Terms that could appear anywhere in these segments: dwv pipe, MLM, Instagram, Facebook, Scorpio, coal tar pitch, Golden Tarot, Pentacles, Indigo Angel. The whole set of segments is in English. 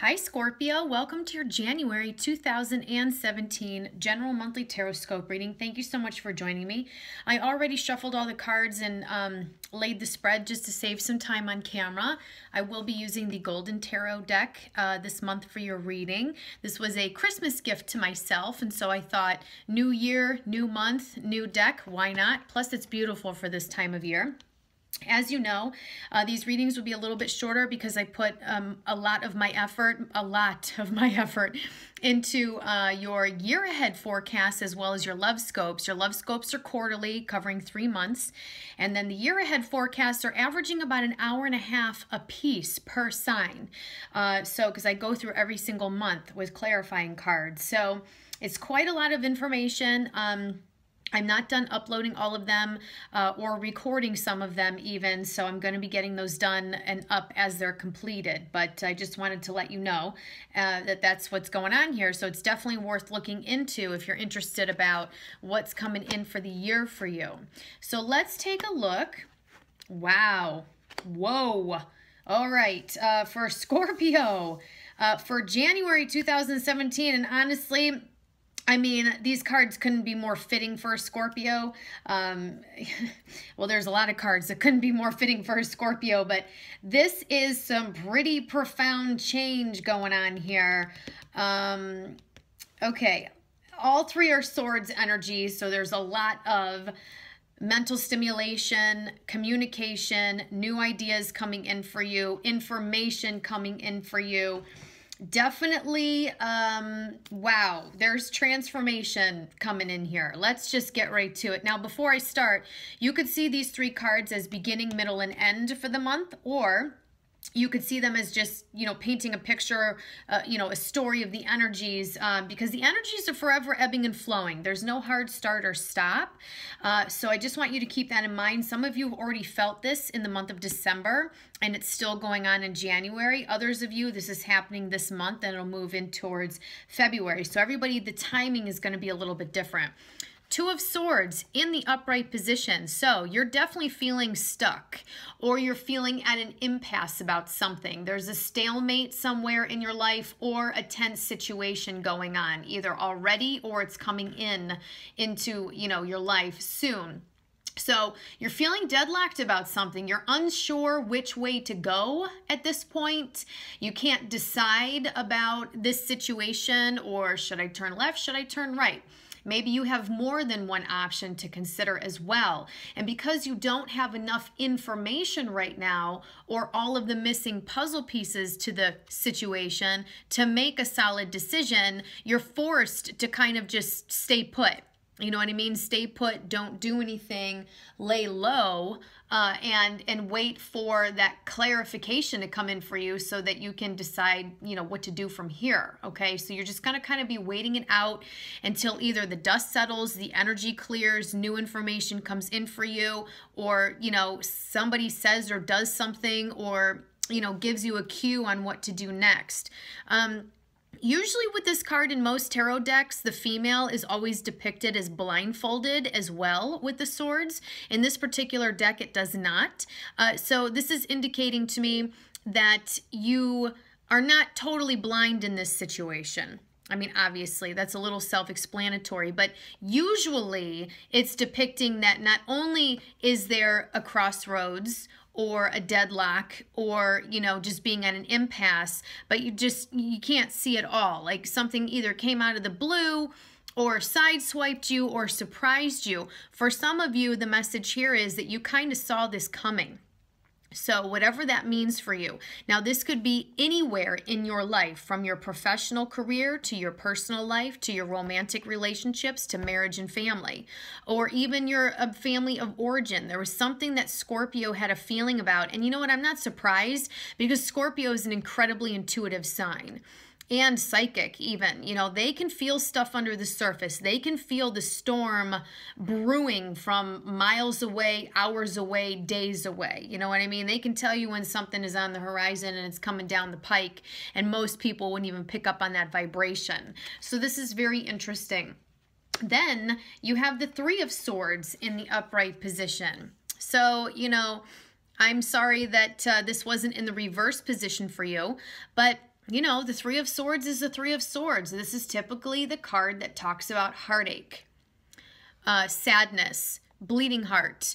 Hi Scorpio, welcome to your January 2017 General Monthly Tarot Scope reading. Thank you so much for joining me. I already shuffled all the cards and laid the spread just to save some time on camera. I will be using the Golden Tarot deck this month for your reading. This was a Christmas gift to myself, and so I thought new year, new month, new deck, why not? Plus it's beautiful for this time of year. As you know, these readings will be a little bit shorter because I put a lot of my effort into your year ahead forecast as well as your love scopes. Your love scopes are quarterly, covering 3 months. And then the year ahead forecasts are averaging about an hour and a half a piece per sign. Because I go through every single month with clarifying cards. So it's quite a lot of information. I'm not done uploading all of them or recording some of them even, so I'm going to be getting those done and up as they're completed, but I just wanted to let you know that that's what's going on here. So it's definitely worth looking into if you're interested about what's coming in for the year for you. So let's take a look. Wow. Whoa. All right. For Scorpio, for January 2017, and honestly, I mean, these cards couldn't be more fitting for a Scorpio. Well, there's a lot of cards that couldn't be more fitting for a Scorpio, but this is some pretty profound change going on here. Okay, all three are swords energy, so there's a lot of mental stimulation, communication, new ideas coming in for you, information coming in for you. Definitely, wow, there's transformation coming in here. Let's just get right to it. Now, before I start, you could see these three cards as beginning, middle, and end for the month, or you could see them as just, you know, painting a picture, you know, a story of the energies, because the energies are forever ebbing and flowing. There's no hard start or stop. So I just want you to keep that in mind. Some of you have already felt this in the month of December, and it's still going on in January. Others of you, this is happening this month, and it'll move in towards February. So everybody, the timing is going to be a little bit different. Two of Swords in the upright position. So you're definitely feeling stuck, or you're feeling at an impasse about something. There's a stalemate somewhere in your life or a tense situation going on, either already or it's coming into, you know, your life soon. So you're feeling deadlocked about something. You're unsure which way to go at this point. You can't decide about this situation, or should I turn left? Should I turn right? Maybe you have more than one option to consider as well. And because you don't have enough information right now, or all of the missing puzzle pieces to the situation to make a solid decision, you're forced to kind of just stay put. You know what I mean? Stay put, don't do anything, lay low, and wait for that clarification to come in for you so that you can decide, you know, what to do from here, okay? So you're just going to kind of be waiting it out until either the dust settles, the energy clears, new information comes in for you, or, you know, somebody says or does something, or, you know, gives you a cue on what to do next. Usually with this card in most tarot decks, the female is always depicted as blindfolded as well with the swords. In this particular deck, it does not. So this is indicating to me that you are not totally blind in this situation. I mean, obviously, that's a little self-explanatory, but usually it's depicting that not only is there a crossroads or a deadlock, or, you know, just being at an impasse, but you can't see it all. Like something either came out of the blue or sideswiped you or surprised you. For some of you, the message here is that you kind of saw this coming. So whatever that means for you. Now, this could be anywhere in your life, from your professional career to your personal life, to your romantic relationships, to marriage and family, or even your family of origin. There was something that Scorpio had a feeling about. And you know what? I'm not surprised, because Scorpio is an incredibly intuitive sign. And psychic even, you know, they can feel stuff under the surface. They can feel the storm brewing from miles away, hours away, days away. You know what I mean? They can tell you when something is on the horizon and it's coming down the pike, and most people wouldn't even pick up on that vibration. So this is very interesting. Then you have the Three of Swords in the upright position. So, you know, I'm sorry that this wasn't in the reverse position for you, but you know, the Three of Swords is the Three of Swords. This is typically the card that talks about heartache, sadness, bleeding heart,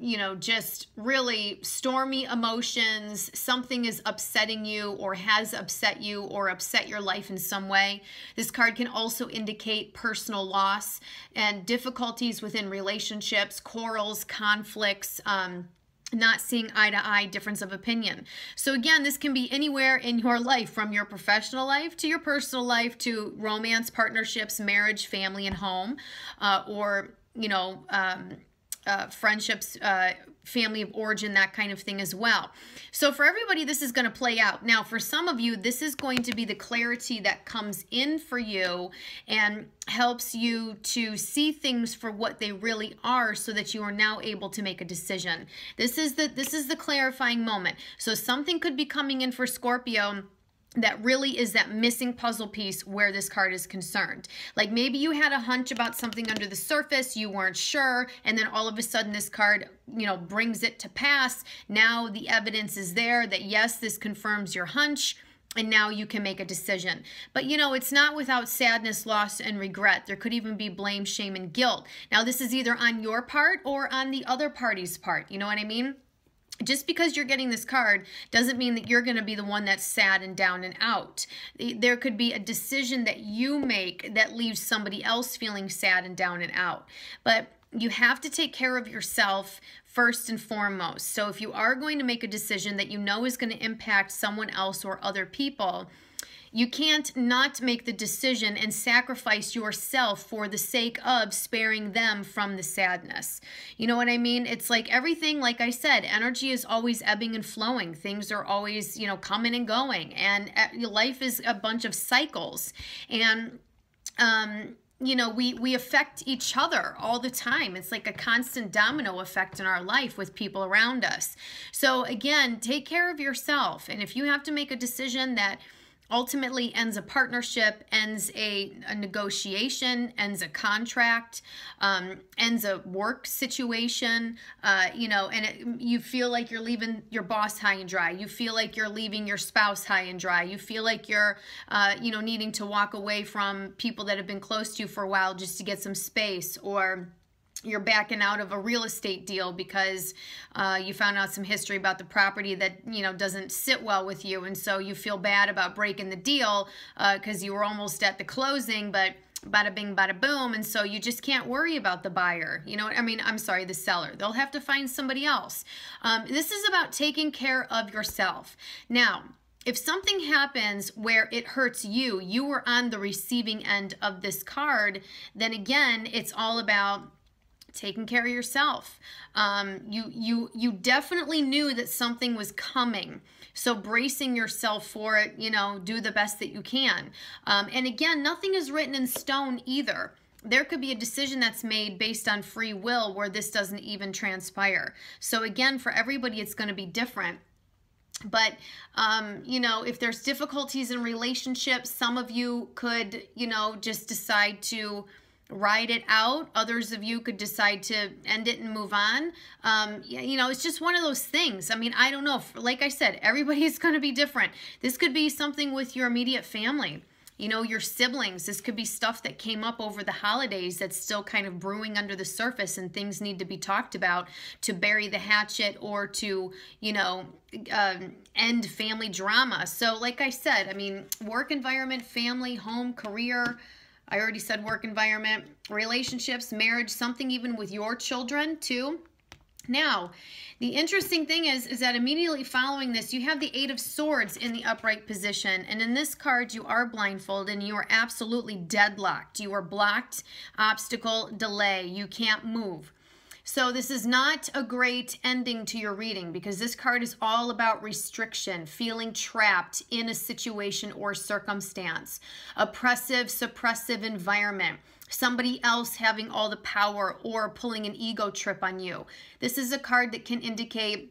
you know, just really stormy emotions. Something is upsetting you or has upset you or upset your life in some way. This card can also indicate personal loss and difficulties within relationships, quarrels, conflicts, not seeing eye to eye, difference of opinion. So again, this can be anywhere in your life, from your professional life to your personal life to romance, partnerships, marriage, family, and home, or, you know, friendships, family of origin, that kind of thing as well. So for everybody, this is going to play out. Now, for some of you, this is going to be the clarity that comes in for you and helps you to see things for what they really are so that you are now able to make a decision. This is the clarifying moment. So something could be coming in for Scorpio that really is that missing puzzle piece where this card is concerned. Like maybe you had a hunch about something under the surface, you weren't sure, and then all of a sudden this card, you know, brings it to pass. Now the evidence is there that yes, this confirms your hunch, and now you can make a decision. But you know, it's not without sadness, loss, and regret. There could even be blame, shame, and guilt. Now this is either on your part or on the other party's part, you know what I mean? Just because you're getting this card doesn't mean that you're going to be the one that's sad and down and out. There could be a decision that you make that leaves somebody else feeling sad and down and out. But you have to take care of yourself first and foremost. So if you are going to make a decision that you know is going to impact someone else or other people, you can't not make the decision and sacrifice yourself for the sake of sparing them from the sadness. You know what I mean? It's like everything, like I said, energy is always ebbing and flowing. Things are always, you know, coming and going. And life is a bunch of cycles. And, you know, we affect each other all the time. It's like a constant domino effect in our life with people around us. So again, take care of yourself. And if you have to make a decision that ultimately ends a partnership, ends a negotiation, ends a contract, ends a work situation, you know, and you feel like you're leaving your boss high and dry. You feel like you're leaving your spouse high and dry. You feel like you're, you know, needing to walk away from people that have been close to you for a while just to get some space, or you're backing out of a real estate deal because you found out some history about the property that, you know, doesn't sit well with you, and so you feel bad about breaking the deal because you were almost at the closing, but bada bing, bada boom, and so you just can't worry about the buyer. You know, I mean, I'm sorry, the seller. They'll have to find somebody else. This is about taking care of yourself. Now, if something happens where it hurts you, you were on the receiving end of this card, then again, it's all about taking care of yourself. You definitely knew that something was coming, so bracing yourself for it, you know, do the best that you can. And again, nothing is written in stone either. There could be a decision that's made based on free will where this doesn't even transpire. So again, for everybody, it's going to be different. But, you know, if there's difficulties in relationships, some of you could, you know, just decide to ride it out. Others of you could decide to end it and move on. You know, it's just one of those things. I mean, I don't know. Like I said, everybody is going to be different. This could be something with your immediate family, you know, your siblings. This could be stuff that came up over the holidays that's still kind of brewing under the surface, and things need to be talked about to bury the hatchet or to, you know, end family drama. So like I said, I mean, work environment, family, home, career, I already said work environment, relationships, marriage, something even with your children too. Now, the interesting thing is that immediately following this, you have the Eight of Swords in the upright position. And in this card, you are blindfolded and you are absolutely deadlocked. You are blocked, obstacle, delay. You can't move. So this is not a great ending to your reading, because this card is all about restriction, feeling trapped in a situation or circumstance, oppressive, suppressive environment, somebody else having all the power or pulling an ego trip on you. This is a card that can indicate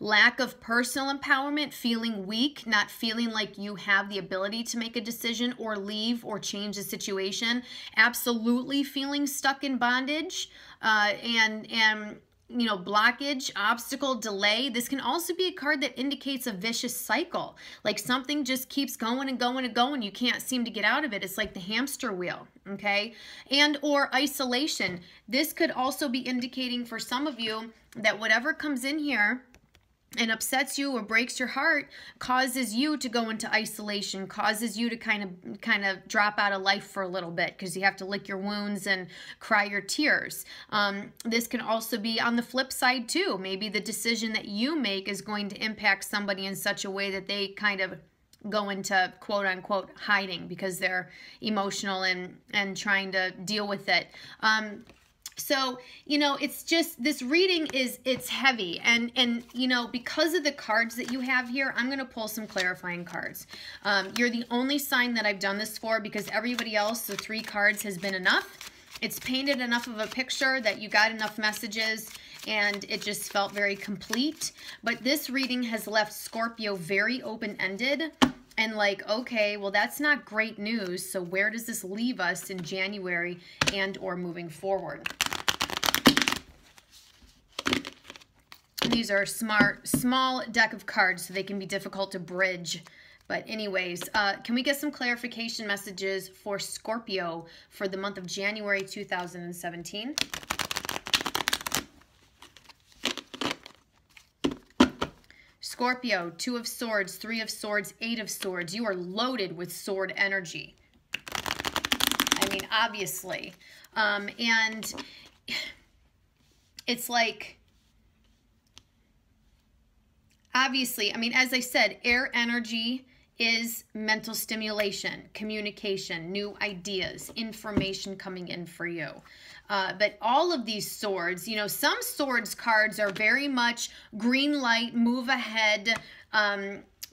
lack of personal empowerment, feeling weak, not feeling like you have the ability to make a decision or leave or change the situation, absolutely feeling stuck in bondage, and you know, blockage, obstacle, delay. This can also be a card that indicates a vicious cycle. Like something just keeps going and going and going. You can't seem to get out of it. It's like the hamster wheel, okay? And or isolation. This could also be indicating for some of you that whatever comes in here and upsets you or breaks your heart causes you to go into isolation, causes you to kind of drop out of life for a little bit because you have to lick your wounds and cry your tears. This can also be on the flip side too. Maybe the decision that you make is going to impact somebody in such a way that they kind of go into quote unquote hiding because they're emotional and trying to deal with it. So, you know, it's just, this reading is, it's heavy. And you know, because of the cards that you have here, I'm going to pull some clarifying cards. You're the only sign that I've done this for because everybody else, the three cards has been enough. It's painted enough of a picture that you got enough messages and it just felt very complete. But this reading has left Scorpio very open-ended. And like, okay, well, that's not great news. So where does this leave us in January and or moving forward? These are smart, small deck of cards, so they can be difficult to bridge. But anyways, can we get some clarification messages for Scorpio for the month of January 2017? Scorpio, 2 of Swords, 3 of Swords, 8 of Swords. You are loaded with sword energy. I mean, obviously. And it's like, obviously, I mean, as I said, air energy is mental stimulation, communication, new ideas, information coming in for you. But all of these swords, you know, some swords cards are very much green light, move ahead,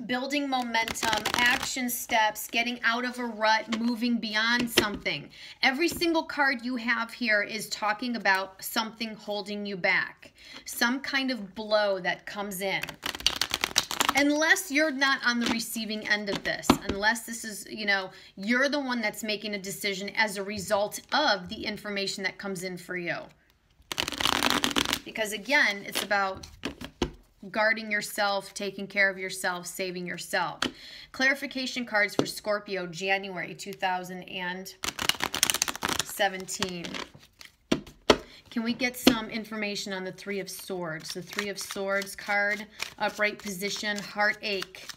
building momentum, action steps, getting out of a rut, moving beyond something. Every single card you have here is talking about something holding you back, some kind of blow that comes in. Unless you're not on the receiving end of this, unless this is, you know, you're the one that's making a decision as a result of the information that comes in for you. Because again, it's about guarding yourself, taking care of yourself, saving yourself. Clarification cards for Scorpio, January 2017. Can we get some information on the 3 of Swords? The 3 of Swords card, upright position, heartache,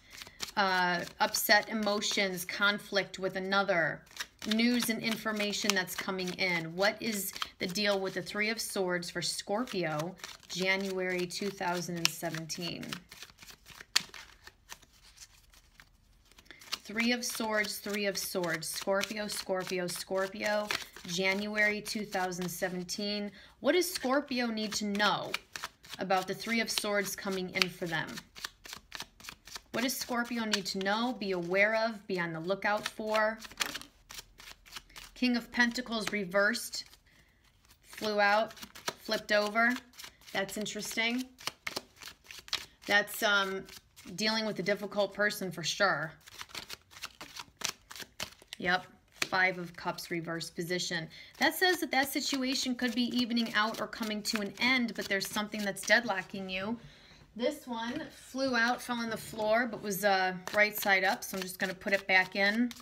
upset emotions, conflict with another, news and information that's coming in. What is the deal with the 3 of Swords for Scorpio, January 2017? 3 of Swords, 3 of Swords. Scorpio, Scorpio, Scorpio. January 2017. What does Scorpio need to know about the 3 of Swords coming in for them? What does Scorpio need to know, be aware of, be on the lookout for? King of Pentacles reversed, flew out, flipped over. That's interesting. That's dealing with a difficult person for sure. Yep. 5 of Cups reverse position. That says that that situation could be evening out or coming to an end, but there's something that's deadlocking you. This one flew out, fell on the floor, but was right side up, so I'm just going to put it back in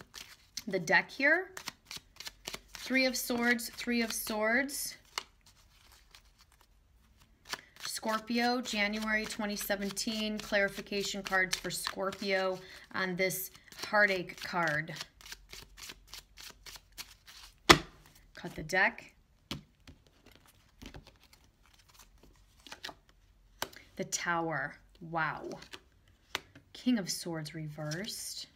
the deck here. 3 of Swords, 3 of Swords. Scorpio, January 2017. Clarification cards for Scorpio on this heartache card. Cut the deck. The Tower. Wow. King of Swords reversed.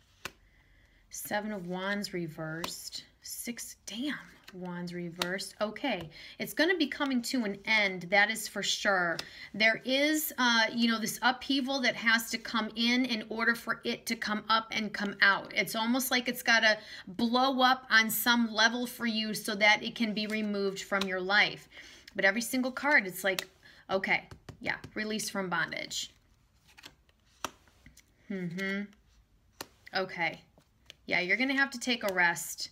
7 of Wands reversed. 6, damn, Wands reversed. Okay, it's going to be coming to an end. That is for sure. There is, you know, this upheaval that has to come in order for it to come up and come out. It's almost like it's got to blow up on some level for you so that it can be removed from your life. But every single card, it's like, okay, yeah, release from bondage. Okay. Yeah, you're going to have to take a rest.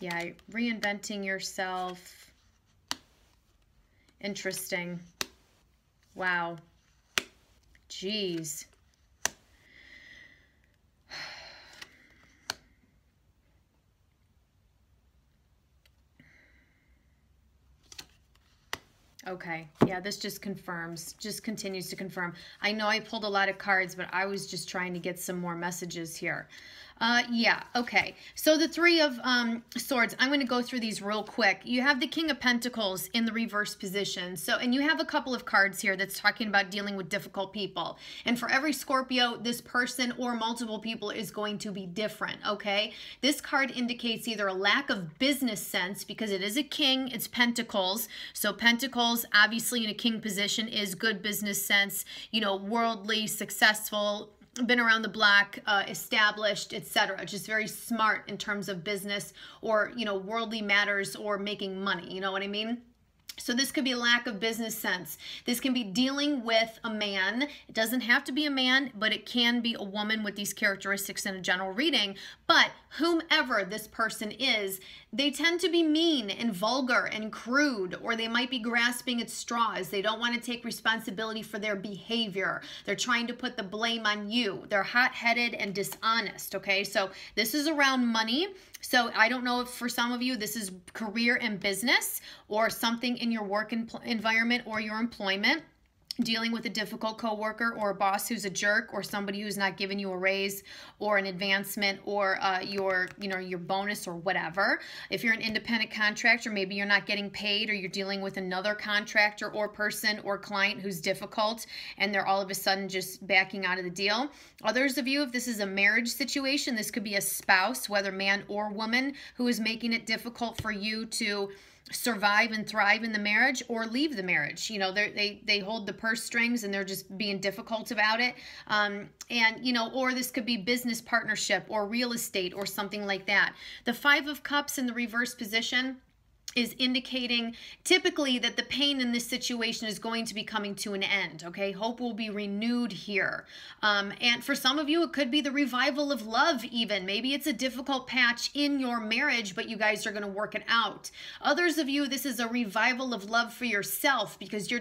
Yeah, reinventing yourself. Interesting. Wow. Jeez. Okay, yeah, this just confirms, just continues to confirm. I know I pulled a lot of cards, but I was just trying to get some more messages here. Yeah, okay. So the Three of Swords, I'm going to go through these real quick. You have the King of Pentacles in the reverse position. So, and you have a couple of cards here that's talking about dealing with difficult people. And for every Scorpio, this person or multiple people is going to be different, okay? This card indicates either a lack of business sense, because it is a king, it's Pentacles. So Pentacles, obviously in a king position, is good business sense, you know, worldly, successful, been around the block, established, etc. Just very smart in terms of business or, you know, worldly matters or making money. You know what I mean? So this could be a lack of business sense. This can be dealing with a man. It doesn't have to be a man, but it can be a woman with these characteristics in a general reading. But whomever this person is, they tend to be mean and vulgar and crude, or they might be grasping at straws. They don't want to take responsibility for their behavior. They're trying to put the blame on you. They're hot-headed and dishonest, okay? So this is around money. So I don't know if for some of you this is career and business or something in your work environment or your employment, dealing with a difficult coworker or a boss who's a jerk or somebody who's not giving you a raise or an advancement or your bonus or whatever. If you're an independent contractor, maybe you're not getting paid or you're dealing with another contractor or person or client who's difficult and they're all of a sudden just backing out of the deal. Others of you, if this is a marriage situation, this could be a spouse, whether man or woman, who is making it difficult for you to survive and thrive in the marriage or leave the marriage. You know, they hold the purse strings and they're just being difficult about it. And, you know, or this could be business partnership or real estate or something like that. The Five of Cups in the reverse position is indicating typically that the pain in this situation is going to be coming to an end, okay? Hope will be renewed here. And for some of you, it could be the revival of love even. Maybe it's a difficult patch in your marriage, but you guys are going to work it out. Others of you, this is a revival of love for yourself because you're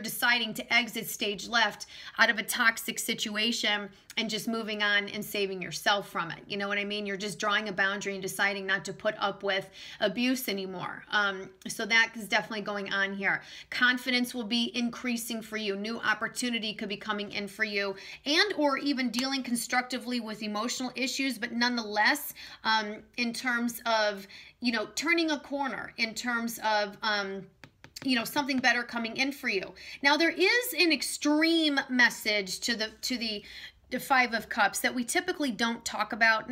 deciding to exit stage left out of a toxic situation and just moving on and saving yourself from it. You know what I mean? You're just drawing a boundary and deciding not to put up with abuse anymore. So that is definitely going on here. Confidence will be increasing for you. New opportunity could be coming in for you, and or even dealing constructively with emotional issues, but nonetheless, in terms of, you know, turning a corner, in terms of, you know, something better coming in for you. Now, there is an extreme message to the Five of Cups that we typically don't talk about,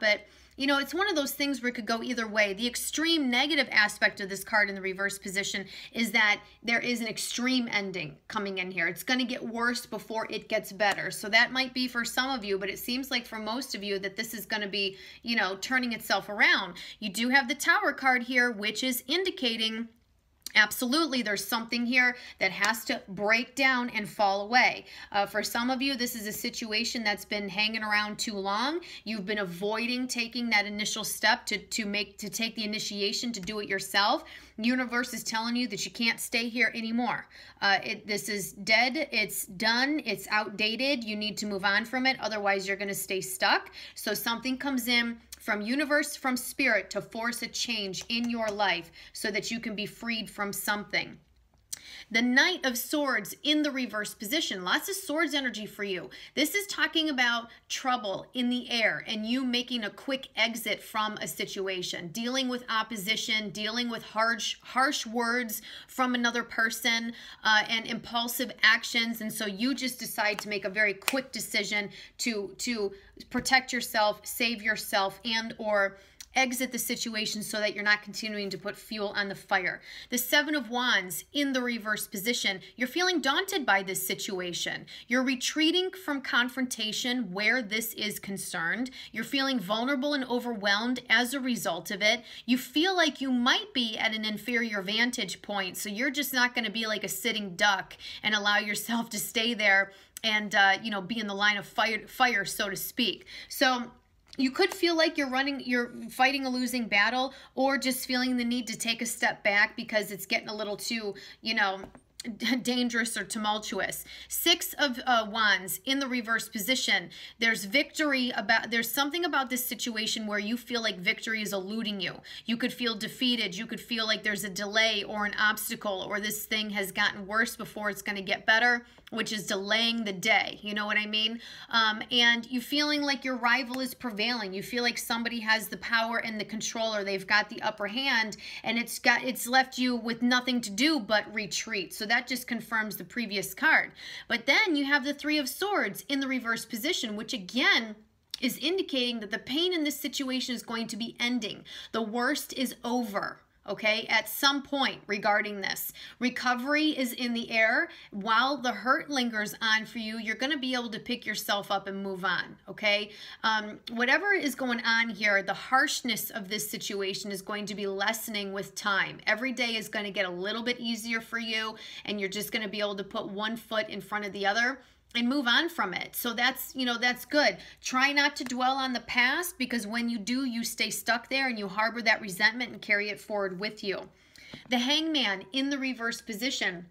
but you know, it's one of those things where it could go either way. The extreme negative aspect of this card in the reverse position is that there is an extreme ending coming in here. It's going to get worse before it gets better. So that might be for some of you, but it seems like for most of you that this is going to be, you know, turning itself around. You do have the Tower card here, which is indicating absolutely there's something here that has to break down and fall away. For some of you, this is a situation that's been hanging around too long. You've been avoiding taking that initial step to take the initiation to do it yourself. Universe is telling you that you can't stay here anymore. This is dead. It's done. It's outdated. You need to move on from it. Otherwise, you're going to stay stuck. So something comes in from universe, from spirit, to force a change in your life so that you can be freed from something. The Knight of Swords in the reverse position. Lots of swords energy for you. This is talking about trouble in the air and you making a quick exit from a situation, dealing with opposition, dealing with harsh words from another person, and impulsive actions. And so you just decide to make a very quick decision to protect yourself, save yourself, and or exit the situation so that you're not continuing to put fuel on the fire. The Seven of Wands in the reverse position. You're feeling daunted by this situation. You're retreating from confrontation where this is concerned. You're feeling vulnerable and overwhelmed as a result of it. You feel like you might be at an inferior vantage point, so you're just not going to be like a sitting duck and allow yourself to stay there and, you know, be in the line of fire, so to speak. So You could feel like you're fighting a losing battle, or just feeling the need to take a step back because it's getting a little too, you know, dangerous or tumultuous. Six of Wands in the reverse position. There's victory about, there's something about this situation where you feel like victory is eluding you. You could feel defeated. You could feel like there's a delay or an obstacle, or this thing has gotten worse before it's going to get better, which is delaying the day. You know what I mean? And you feeling like your rival is prevailing. You feel like somebody has the power and the control, or they've got the upper hand, and it's left you with nothing to do but retreat. So that just confirms the previous card. But then you have the Three of Swords in the reverse position, which again is indicating that the pain in this situation is going to be ending. The worst is over. Okay, at some point regarding this. Recovery is in the air. While the hurt lingers on for you, you're going to be able to pick yourself up and move on, okay? Whatever is going on here, the harshness of this situation is going to be lessening with time. Every day is going to get a little bit easier for you, and you're just going to be able to put one foot in front of the other and move on from it. So that's, you know, that's good. Try not to dwell on the past, because when you do, you stay stuck there and you harbor that resentment and carry it forward with you. The Hangman in the reverse position.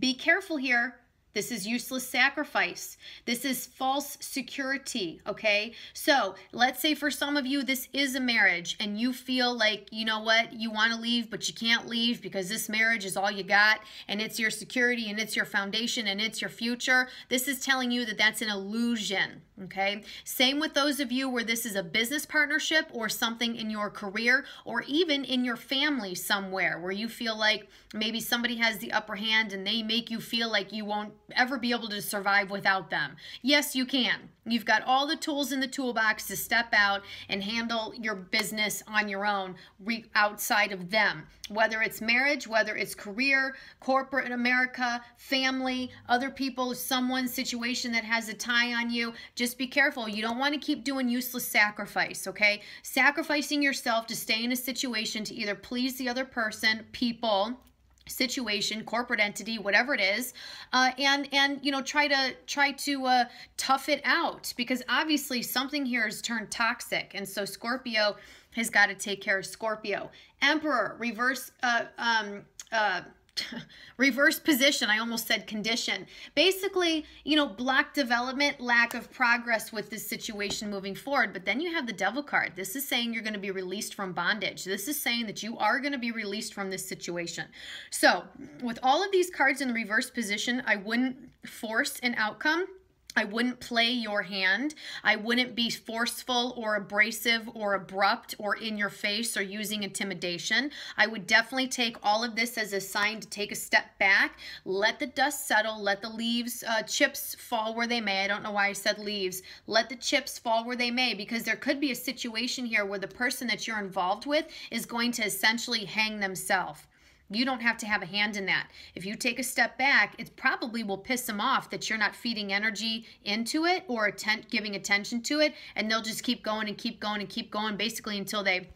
Be careful here. This is useless sacrifice. This is false security, okay? So let's say for some of you, this is a marriage and you feel like, you know what, you want to leave, but you can't leave because this marriage is all you got, and it's your security, and it's your foundation, and it's your future. This is telling you that that's an illusion, okay? Same with those of you where this is a business partnership or something in your career, or even in your family somewhere where you feel like maybe somebody has the upper hand and they make you feel like you won't ever be able to survive without them. Yes, you can. You've got all the tools in the toolbox to step out and handle your business on your own, outside of them. Whether it's marriage, whether it's career, corporate America, family, other people, someone's situation that has a tie on you, just be careful. You don't want to keep doing useless sacrifice, okay? Sacrificing yourself to stay in a situation to either please the other person, people, situation, corporate entity, whatever it is, and you know, try to tough it out, because obviously something here has turned toxic, and so Scorpio has got to take care of Scorpio. Emperor reverse reverse position. I almost said condition. Basically, you know, block development, lack of progress with this situation moving forward. But then you have the Devil card. This is saying you're going to be released from bondage. This is saying that you are going to be released from this situation. So with all of these cards in the reverse position, I wouldn't force an outcome. I wouldn't play your hand. I wouldn't be forceful or abrasive or abrupt or in your face or using intimidation. I would definitely take all of this as a sign to take a step back, let the dust settle, let the leaves, chips fall where they may. I don't know why I said leaves. Let the chips fall where they may, because there could be a situation here where the person that you're involved with is going to essentially hang themselves. You don't have to have a hand in that. If you take a step back, it probably will piss them off that you're not feeding energy into it or giving attention to it, and they'll just keep going and keep going and keep going, basically until they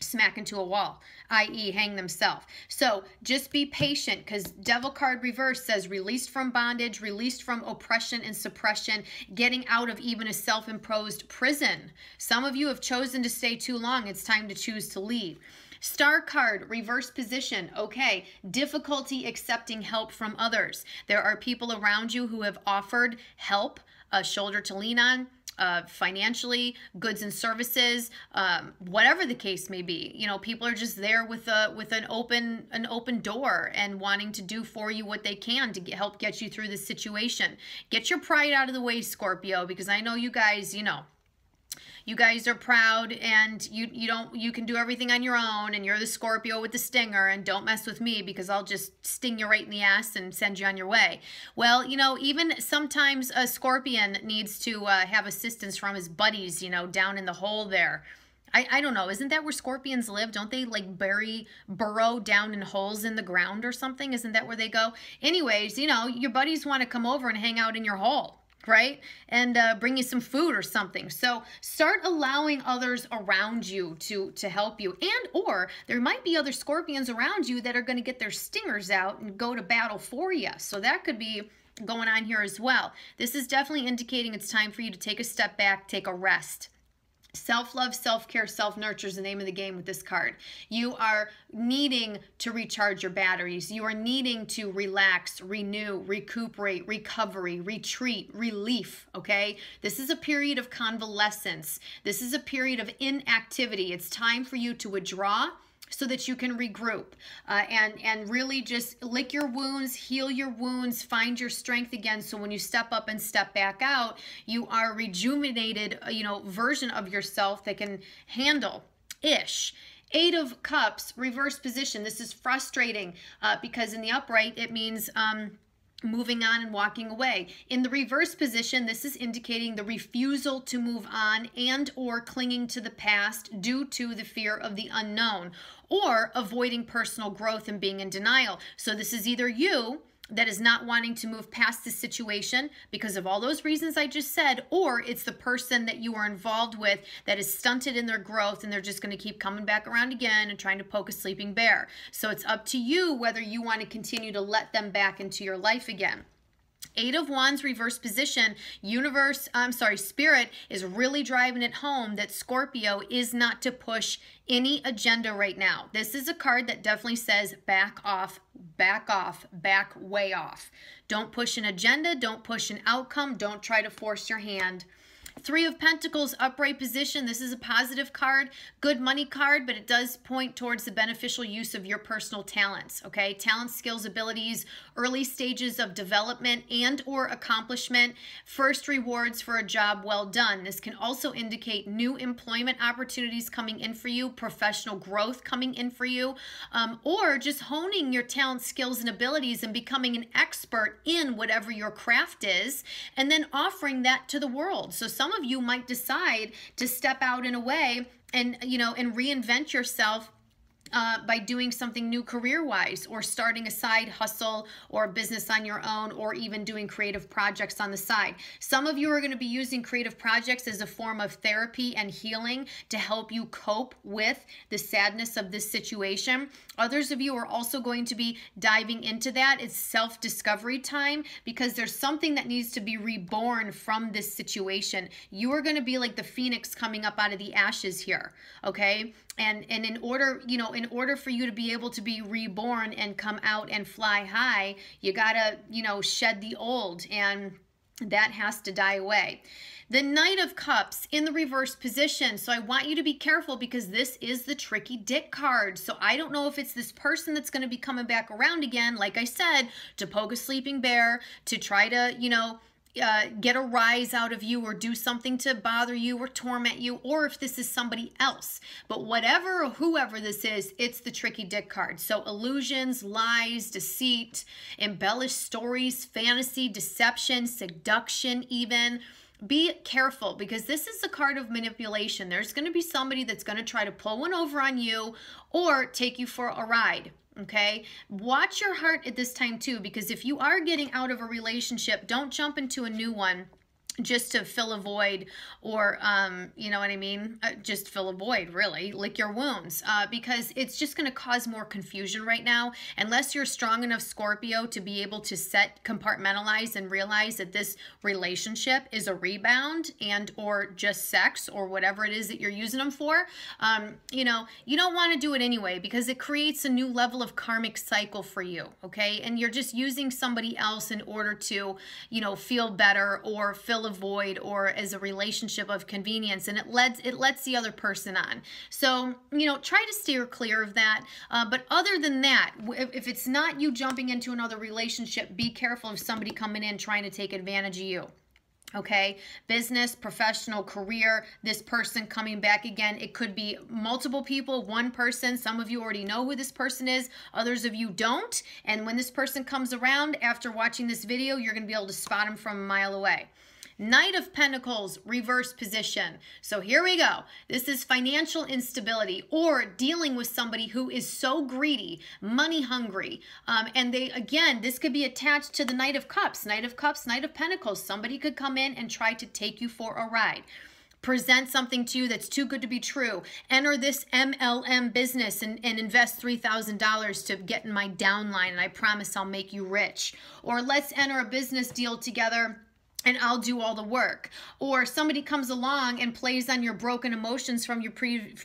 smack into a wall, i.e. hang themselves. So just be patient, because Devil card reverse says released from bondage, released from oppression and suppression, getting out of even a self-imposed prison. Some of you have chosen to stay too long. It's time to choose to leave. Star card, reverse position, okay, difficulty accepting help from others. There are people around you who have offered help, a shoulder to lean on, financially, goods and services, whatever the case may be. You know, people are just there with an open door and wanting to do for you what they can to help get you through this situation. Get your pride out of the way, Scorpio, because I know you guys, you know, you guys are proud, and you can do everything on your own, and you're the Scorpio with the stinger, and don't mess with me because I'll just sting you right in the ass and send you on your way. Well, you know, even sometimes a Scorpion needs to have assistance from his buddies, you know, down in the hole there. I don't know. Isn't that where Scorpions live? Don't they like burrow down in holes in the ground or something? Isn't that where they go? Anyways, you know, your buddies want to come over and hang out in your hole, right? And bring you some food or something. So start allowing others around you to help you. And or there might be other Scorpions around you that are going to get their stingers out and go to battle for you. So that could be going on here as well. This is definitely indicating it's time for you to take a step back, take a rest. Self-love, self-care, self-nurture is the name of the game with this card. You are needing to recharge your batteries. You are needing to relax, renew, recuperate, recovery, retreat, relief, okay? This is a period of convalescence. This is a period of inactivity. It's time for you to withdraw so that you can regroup and really just lick your wounds, heal your wounds, find your strength again, so when you step up and step back out, you are a rejuvenated, you know, version of yourself that can handle ish. Eight of Cups, reverse position. This is frustrating because in the upright, it means moving on and walking away. In the reverse position, this is indicating the refusal to move on and or clinging to the past due to the fear of the unknown or avoiding personal growth and being in denial. So this is either you that is not wanting to move past the situation because of all those reasons I just said, or it's the person that you are involved with that is stunted in their growth and they're just going to keep coming back around again and trying to poke a sleeping bear. So it's up to you whether you want to continue to let them back into your life again. Eight of Wands, reverse position. Universe, I'm sorry, Spirit is really driving it home that Scorpio is not to push any agenda right now. This is a card that definitely says back off, back off, back way off. Don't push an agenda. Don't push an outcome. Don't try to force your hand. Three of Pentacles, upright position. This is a positive card, good money card, but it does point towards the beneficial use of your personal talents, okay? Talents, skills, abilities, early stages of development and or accomplishment, first rewards for a job well done. This can also indicate new employment opportunities coming in for you, professional growth coming in for you, or just honing your talents, skills, and abilities and becoming an expert in whatever your craft is and then offering that to the world. So some of you might decide to step out in a way and, you know, and reinvent yourself by doing something new career-wise or starting a side hustle or a business on your own or even doing creative projects on the side. Some of you are going to be using creative projects as a form of therapy and healing to help you cope with the sadness of this situation. Others of you are also going to be diving into that. It's self-discovery time because there's something that needs to be reborn from this situation. You are going to be like the phoenix coming up out of the ashes here, okay? And in order, you know, in order for you to be able to be reborn and come out and fly high, you gotta, you know, shed the old, and that has to die away. The Knight of Cups in the reverse position. So I want you to be careful because this is the tricky dick card. So I don't know if it's this person that's going to be coming back around again, like I said, to poke a sleeping bear, to try to, you know, get a rise out of you or do something to bother you or torment you, or if this is somebody else. But whatever or whoever this is, it's the tricky dick card. So illusions, lies, deceit, embellished stories, fantasy, deception, seduction even. Be careful because this is a card of manipulation. There's going to be somebody that's going to try to pull one over on you or take you for a ride. Okay, watch your heart at this time too, because if you are getting out of a relationship, don't jump into a new one just to fill a void or, you know what I mean? Just fill a void, really. Lick your wounds because it's just going to cause more confusion right now. Unless you're strong enough, Scorpio, to be able to compartmentalize and realize that this relationship is a rebound and or just sex or whatever it is that you're using them for, you know, you don't want to do it anyway because it creates a new level of karmic cycle for you, okay? And you're just using somebody else in order to, you know, feel better or fill a void or as a relationship of convenience, and it lets the other person on. So, you know, try to steer clear of that. But other than that, if it's not you jumping into another relationship, be careful of somebody coming in trying to take advantage of you. Okay, business, professional, career, this person coming back again. It could be multiple people, one person. Some of you already know who this person is. Others of you don't. And when this person comes around after watching this video, you're going to be able to spot them from a mile away. Knight of Pentacles, reverse position. So here we go. This is financial instability or dealing with somebody who is so greedy, money hungry. And they, again, this could be attached to the Knight of Cups, Knight of Cups, Knight of Pentacles. Somebody could come in and try to take you for a ride. Present something to you that's too good to be true. Enter this MLM business and invest $3,000 to get in my downline and I promise I'll make you rich. Or let's enter a business deal together and I'll do all the work. Or somebody comes along and plays on your broken emotions from your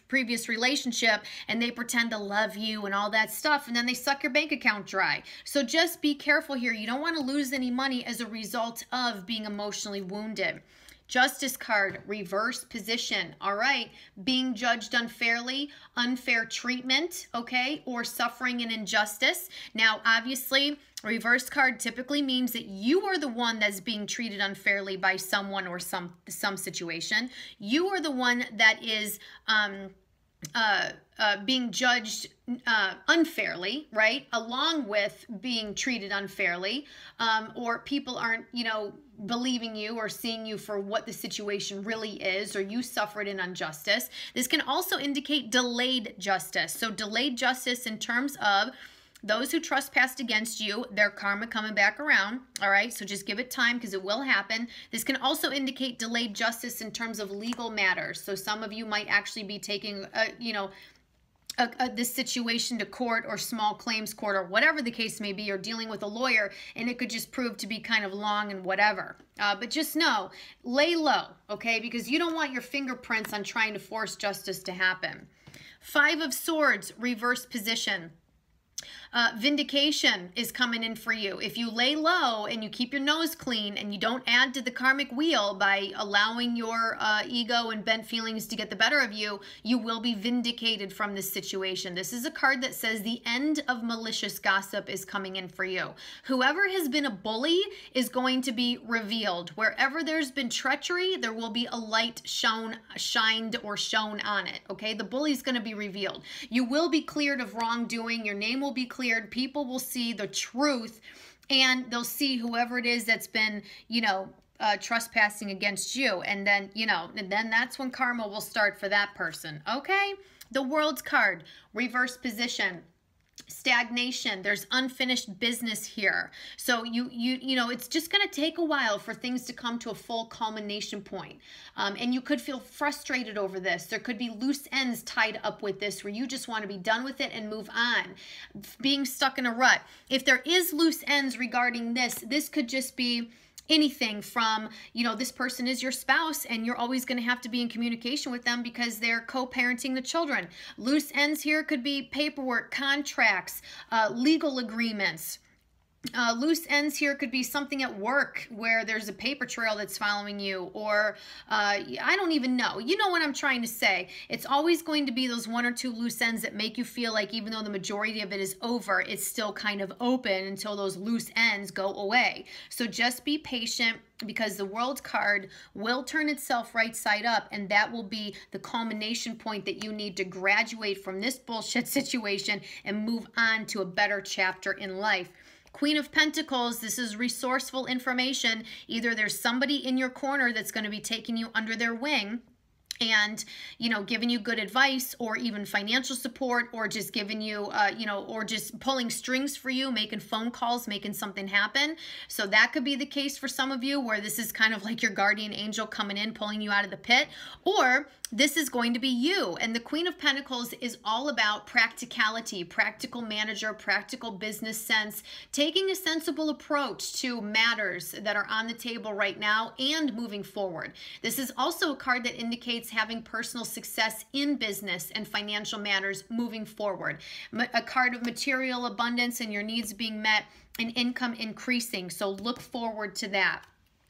previous relationship, and they pretend to love you and all that stuff, and then they suck your bank account dry. So just be careful here. You don't want to lose any money as a result of being emotionally wounded. Justice card, reverse position, all right? Being judged unfairly, unfair treatment, okay? Or suffering an injustice. Now, obviously, reverse card typically means that you are the one that's being treated unfairly by someone or some situation. You are the one that is being judged unfairly, right? Along with being treated unfairly, or people aren't, you know, believing you or seeing you for what the situation really is, or you suffered an injustice. This can also indicate delayed justice. So delayed justice in terms of those who trespassed against you, their karma coming back around, all right? So just give it time because it will happen. This can also indicate delayed justice in terms of legal matters. So some of you might actually be taking, you know, this situation to court or small claims court or whatever the case may be. You're dealing with a lawyer and it could just prove to be kind of long and whatever. But just know, lay low, okay? Because you don't want your fingerprints on trying to force justice to happen. Five of Swords, reverse position. Vindication is coming in for you. If you lay low and you keep your nose clean and you don't add to the karmic wheel by allowing your ego and bent feelings to get the better of you, you will be vindicated from this situation. This is a card that says the end of malicious gossip is coming in for you. Whoever has been a bully is going to be revealed. Wherever there's been treachery, there will be a light shined on it, okay? The bully's going to be revealed. You will be cleared of wrongdoing. Your name will be cleared. People will see the truth and they'll see whoever it is that's been, you know, trespassing against you. And then, you know, and then that's when karma will start for that person. Okay. The World's card, reverse position. Stagnation. There's unfinished business here. So you know, it's just going to take a while for things to come to a full culmination point. And you could feel frustrated over this. There could be loose ends tied up with this where you just want to be done with it and move on. Being stuck in a rut. If there is loose ends regarding this, this could just be anything from, you know, this person is your spouse and you're always going to have to be in communication with them because they're co-parenting the children. Loose ends here could be paperwork, contracts, legal agreements. Loose ends here could be something at work where there's a paper trail that's following you, or I don't even know. You know what I'm trying to say. It's always going to be those one or two loose ends that make you feel like even though the majority of it is over, it's still kind of open until those loose ends go away. So just be patient, because the World card will turn itself right side up, and that will be the culmination point that you need to graduate from this bullshit situation and move on to a better chapter in life. Queen of Pentacles, this is resourceful information. Either there's somebody in your corner that's going to be taking you under their wing and, you know, giving you good advice or even financial support, or just giving you, you know, or just pulling strings for you, making phone calls, making something happen. So that could be the case for some of you, where this is kind of like your guardian angel coming in, pulling you out of the pit. Or this is going to be you. And the Queen of Pentacles is all about practicality, practical manager, practical business sense, taking a sensible approach to matters that are on the table right now and moving forward. This is also a card that indicates having personal success in business and financial matters moving forward. A card of material abundance and your needs being met and income increasing. So look forward to that.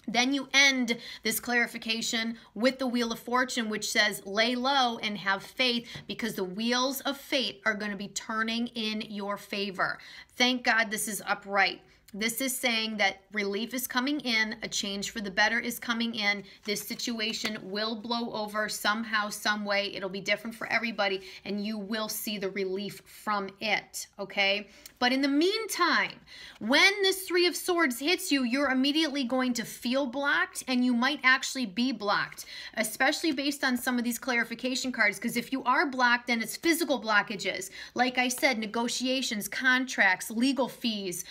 Then you end this clarification with the Wheel of Fortune, which says lay low and have faith, because the wheels of fate are going to be turning in your favor. Thank God this is upright. This is saying that relief is coming in, a change for the better is coming in. This situation will blow over somehow, some way. It'll be different for everybody, and you will see the relief from it, okay? But in the meantime, when this Three of Swords hits you, you're immediately going to feel blocked, and you might actually be blocked, especially based on some of these clarification cards, because if you are blocked, then it's physical blockages. Like I said, negotiations, contracts, legal fees,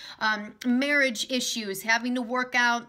marriage issues, having to work out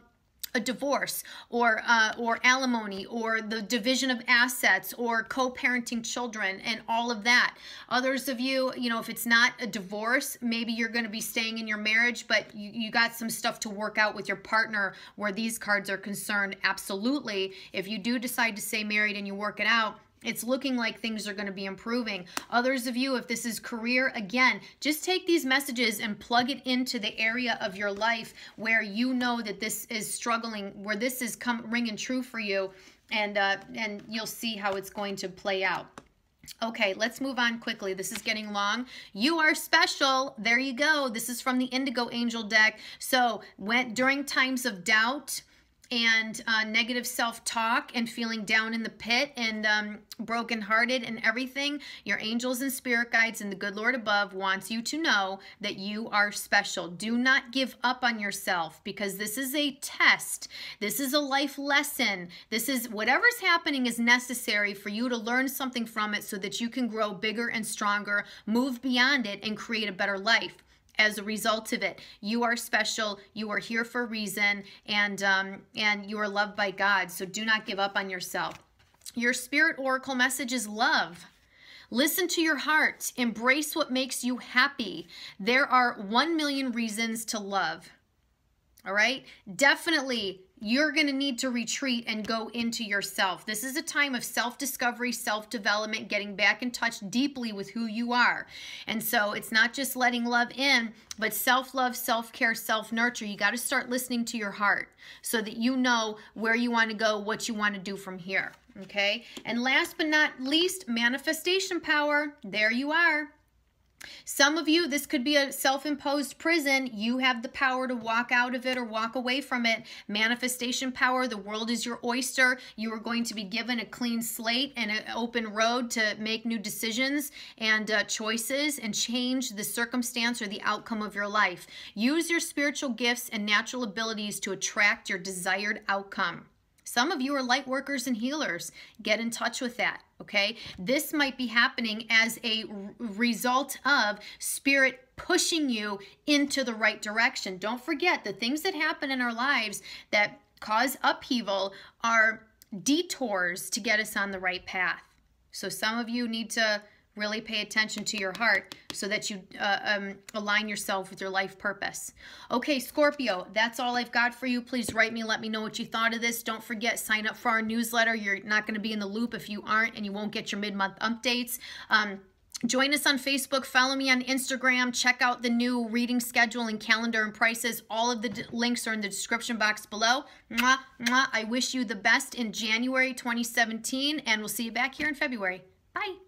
a divorce or alimony or the division of assets or co-parenting children and all of that. Others of you, you know, if it's not a divorce, maybe you're going to be staying in your marriage, but you got some stuff to work out with your partner where these cards are concerned. Absolutely. If you do decide to stay married and you work it out, it's looking like things are going to be improving. Others of you, if this is career, again, just take these messages and plug it into the area of your life where you know that this is struggling, where this is ringing true for you, and you'll see how it's going to play out. Okay, let's move on quickly. This is getting long. You are special. There you go. This is from the Indigo Angel deck. So during times of doubt and negative self-talk and feeling down in the pit and brokenhearted and everything, your angels and spirit guides and the good Lord above wants you to know that you are special. Do not give up on yourself, because this is a test. This is a life lesson. This is whatever's happening is necessary for you to learn something from it so that you can grow bigger and stronger, move beyond it, and create a better life. As a result of it, you are special, you are here for a reason, and you are loved by God, so do not give up on yourself. Your spirit oracle message is love. Listen to your heart. Embrace what makes you happy. There are 1,000,000 reasons to love, all right? Definitely, you're going to need to retreat and go into yourself. This is a time of self-discovery, self-development, getting back in touch deeply with who you are. And so it's not just letting love in, but self-love, self-care, self-nurture. You got to start listening to your heart so that you know where you want to go, what you want to do from here. Okay? And last but not least, manifestation power. There you are. Some of you, this could be a self-imposed prison. You have the power to walk out of it or walk away from it. Manifestation power, the world is your oyster. You are going to be given a clean slate and an open road to make new decisions and choices and change the circumstance or the outcome of your life. Use your spiritual gifts and natural abilities to attract your desired outcome. Some of you are light workers and healers. Get in touch with that, okay? This might be happening as a result of spirit pushing you into the right direction. Don't forget, the things that happen in our lives that cause upheaval are detours to get us on the right path. So some of you need to really pay attention to your heart so that you align yourself with your life purpose. Okay, Scorpio, that's all I've got for you. Please write me, let me know what you thought of this. Don't forget, sign up for our newsletter. You're not going to be in the loop if you aren't, and you won't get your mid-month updates. Join us on Facebook, follow me on Instagram, check out the new reading schedule and calendar and prices. All of the links are in the description box below. Mwah, mwah. I wish you the best in January 2017, and we'll see you back here in February. Bye.